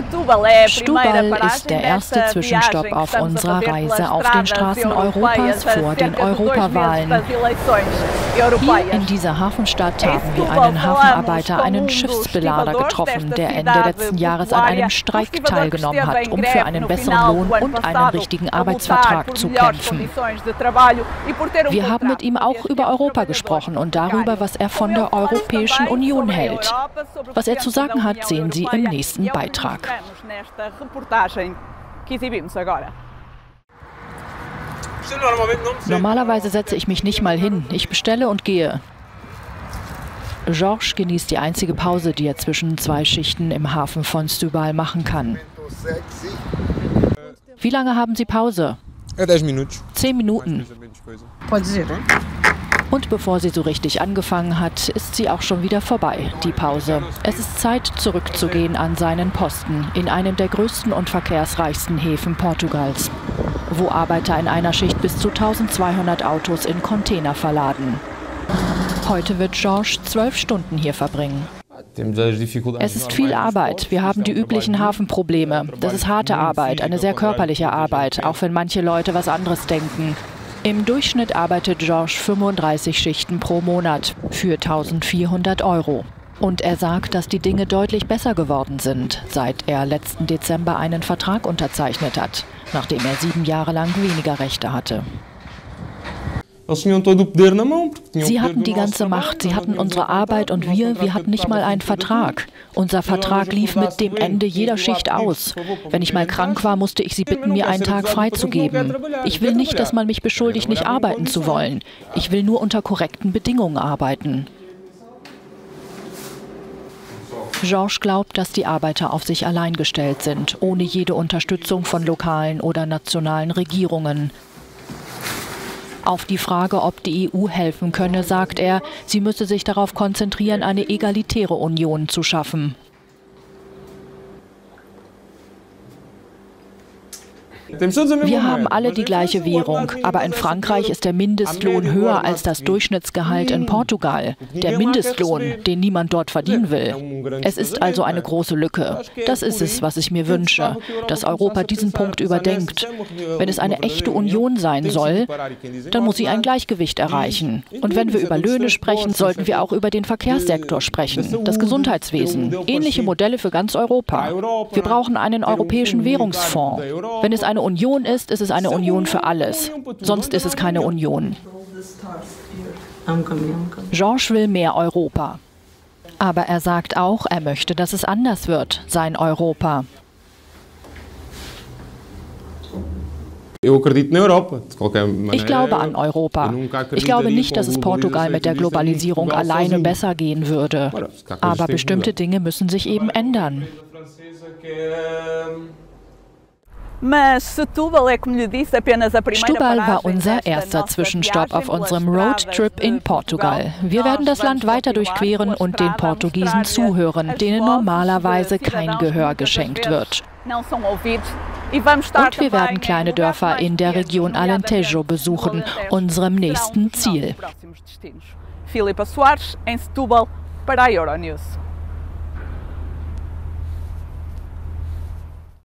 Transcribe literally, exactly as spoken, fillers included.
Setúbal ist der erste Zwischenstopp auf unserer Reise auf den Straßen Europas vor den Europawahlen. Hier in dieser Hafenstadt haben wir einen Hafenarbeiter, einen Schiffsbelader getroffen, der Ende letzten Jahres an einem Streik teilgenommen hat, um für einen besseren Lohn und einen richtigen Arbeitsvertrag zu kämpfen. Wir haben mit ihm auch über Europa gesprochen und darüber, was er von der Europäischen Union hält. Was er zu sagen hat, sehen Sie im nächsten Beitrag. Normalerweise setze ich mich nicht mal hin. Ich bestelle und gehe. George genießt die einzige Pause, die er zwischen zwei Schichten im Hafen von Setúbal machen kann. Wie lange haben Sie Pause? Zehn Minuten. Und bevor sie so richtig angefangen hat, ist sie auch schon wieder vorbei, die Pause. Es ist Zeit, zurückzugehen an seinen Posten in einem der größten und verkehrsreichsten Häfen Portugals, wo Arbeiter in einer Schicht bis zu tausendzweihundert Autos in Container verladen. Heute wird George zwölf Stunden hier verbringen. Es ist viel Arbeit. Wir haben die üblichen Hafenprobleme. Das ist harte Arbeit, eine sehr körperliche Arbeit, auch wenn manche Leute was anderes denken. Im Durchschnitt arbeitet George fünfunddreißig Schichten pro Monat für eintausendvierhundert Euro. Und er sagt, dass die Dinge deutlich besser geworden sind, seit er letzten Dezember einen Vertrag unterzeichnet hat, nachdem er sieben Jahre lang weniger Rechte hatte. Sie hatten die ganze Macht, sie hatten unsere Arbeit und wir, wir hatten nicht mal einen Vertrag. Unser Vertrag lief mit dem Ende jeder Schicht aus. Wenn ich mal krank war, musste ich sie bitten, mir einen Tag freizugeben. Ich will nicht, dass man mich beschuldigt, nicht arbeiten zu wollen. Ich will nur unter korrekten Bedingungen arbeiten. George glaubt, dass die Arbeiter auf sich allein gestellt sind, ohne jede Unterstützung von lokalen oder nationalen Regierungen. Auf die Frage, ob die E U helfen könne, sagt er, sie müsse sich darauf konzentrieren, eine egalitäre Union zu schaffen. Wir haben alle die gleiche Währung, aber in Frankreich ist der Mindestlohn höher als das Durchschnittsgehalt in Portugal. Der Mindestlohn, den niemand dort verdienen will. Es ist also eine große Lücke. Das ist es, was ich mir wünsche, dass Europa diesen Punkt überdenkt. Wenn es eine echte Union sein soll, dann muss sie ein Gleichgewicht erreichen. Und wenn wir über Löhne sprechen, sollten wir auch über den Verkehrssektor sprechen, das Gesundheitswesen, ähnliche Modelle für ganz Europa. Wir brauchen einen europäischen Währungsfonds. Wenn es eine Wenn es eine Union ist, ist es eine Union für alles. Sonst ist es keine Union. George will mehr Europa. Aber er sagt auch, er möchte, dass es anders wird, sein Europa. Ich glaube an Europa. Ich glaube nicht, dass es Portugal mit der Globalisierung alleine besser gehen würde. Aber bestimmte Dinge müssen sich eben ändern. Setúbal war unser erster Zwischenstopp auf unserem Roadtrip in Portugal. Wir werden das Land weiter durchqueren und den Portugiesen zuhören, denen normalerweise kein Gehör geschenkt wird. Und wir werden kleine Dörfer in der Region Alentejo besuchen, unserem nächsten Ziel. Philipe Soares in Setúbal para Euronews.